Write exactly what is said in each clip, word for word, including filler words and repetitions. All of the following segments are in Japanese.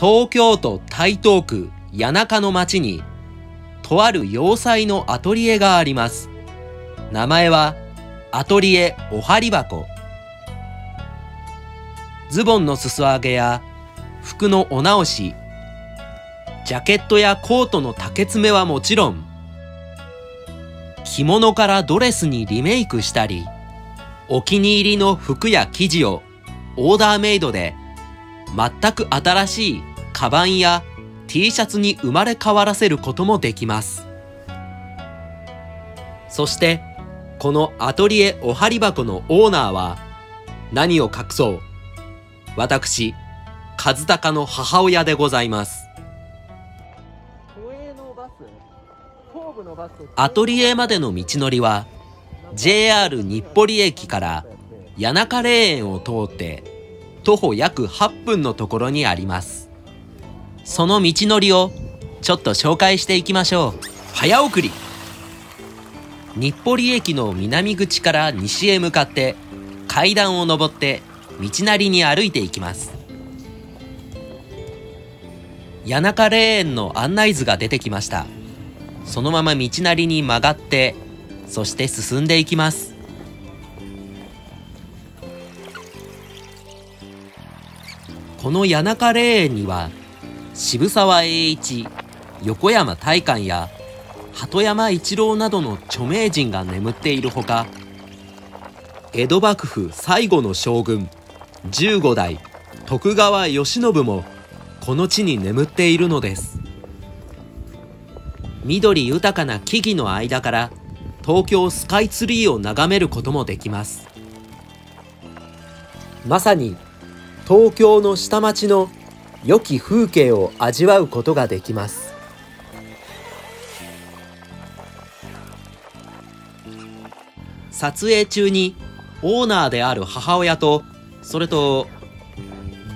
東京都台東区谷中の町にとある洋裁のアトリエがあります。名前はアトリエおはり箱。ズボンの裾上げや服のお直し、ジャケットやコートの竹詰めはもちろん、着物からドレスにリメイクしたり、お気に入りの服や生地をオーダーメイドで全く新しいカバンや T シャツに生まれ変わらせることもできます。そしてこのアトリエおはり箱のオーナーは何を隠そう、私、和孝の母親でございます。アトリエまでの道のりは ジェイアール 日暮里駅から谷中霊園を通って徒歩約はっぷんのところにあります。その道のりをちょっと紹介していきましょう。早送り。日暮里駅の南口から西へ向かって階段を上って道なりに歩いていきます。谷中霊園の案内図が出てきました。そのまま道なりに曲がって、そして進んでいきます。この谷中霊園には渋沢栄一、横山大観や鳩山一郎などの著名人が眠っているほか、江戸幕府最後の将軍じゅうごだい徳川慶喜もこの地に眠っているのです。緑豊かな木々の間から東京スカイツリーを眺めることもできます。まさに東京の下町の良き風景を味わうことができます。撮影中にオーナーである母親と、それと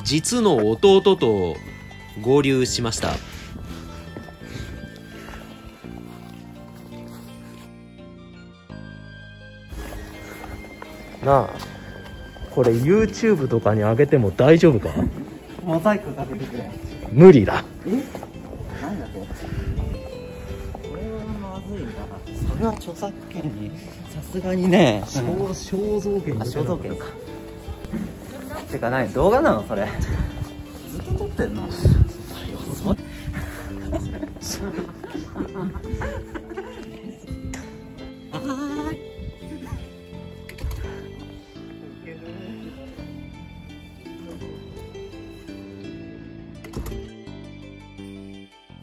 実の弟と合流しました。なあ、これ ユーチューブ とかに上げても大丈夫か？モザイクかけてくれ。無理だ。え？なんだこれ。これはまずいな。それは著作権にさすがにね。肖像権。肖像権か。てかない動画なのそれ。ずっと撮ってんの。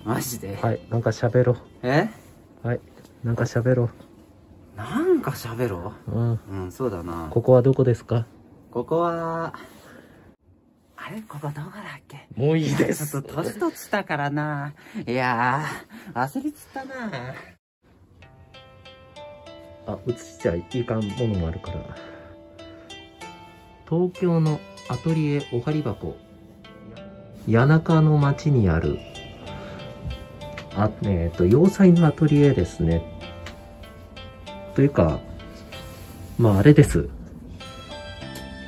マジで。はい、なんか喋ろう。え？はい、なんか喋ろう。なんか喋ろう。うん、うん、そうだな。ここはどこですか？ここは。あれ、ここどこだっけ？もういいです。ちょっと年取ったからな。いやー、焦りつったな。あ、映しちゃいかんものもあるから。東京のアトリエおはり箱。谷中の町にある。あ、えっと、洋裁のアトリエですね。というか、まああれです。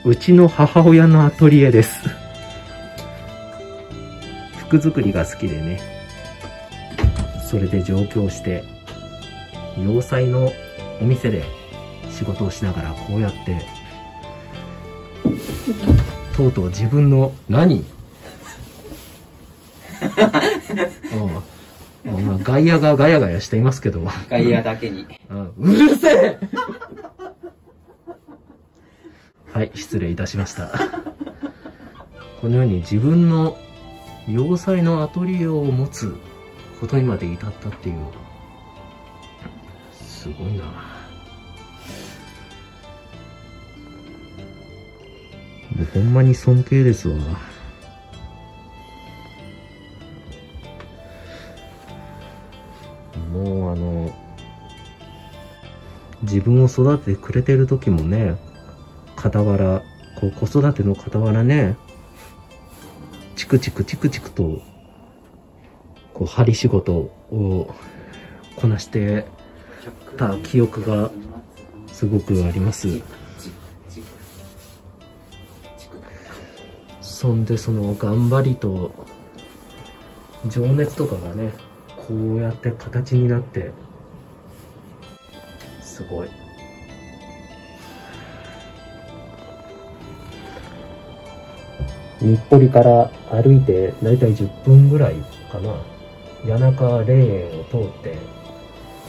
うちの母親のアトリエです。服作りが好きでね。それで上京して、洋裁のお店で仕事をしながらこうやって、とうとう自分の何？うんまあ、ガイアがガヤガヤしていますけど。ガイアだけに。うるせえはい、失礼いたしました。このように自分の洋裁のアトリエを持つことにまで至ったっていう。すごいな。もうほんまに尊敬ですわ。もうあの自分を育ててくれてる時もね、傍らこう子育ての傍らね、チクチクチクチクとこう針仕事をこなしてた記憶がすごくあります。そんでその頑張りと情熱とかがね、こうやって形になってすごい。日暮里から歩いてだいたいじゅっぷんぐらいかな、谷中霊園を通って、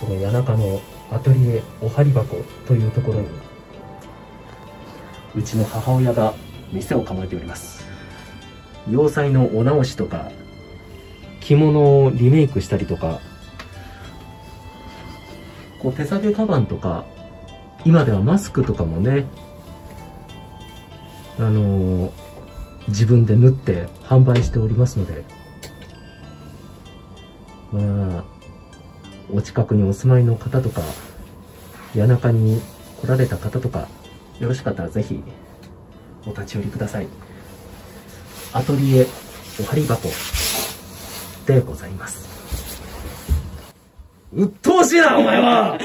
この谷中のアトリエおはり箱というところにうちの母親が店を構えております。洋裁のお直しとか着物をリメイクしたりとか、こう手提げカバンとか、今ではマスクとかもね、あのー、自分で縫って販売しておりますので、まあお近くにお住まいの方とか谷中に来られた方とか、よろしかったらぜひお立ち寄りください。アトリエおはり箱でございます。うっとうしいなお前は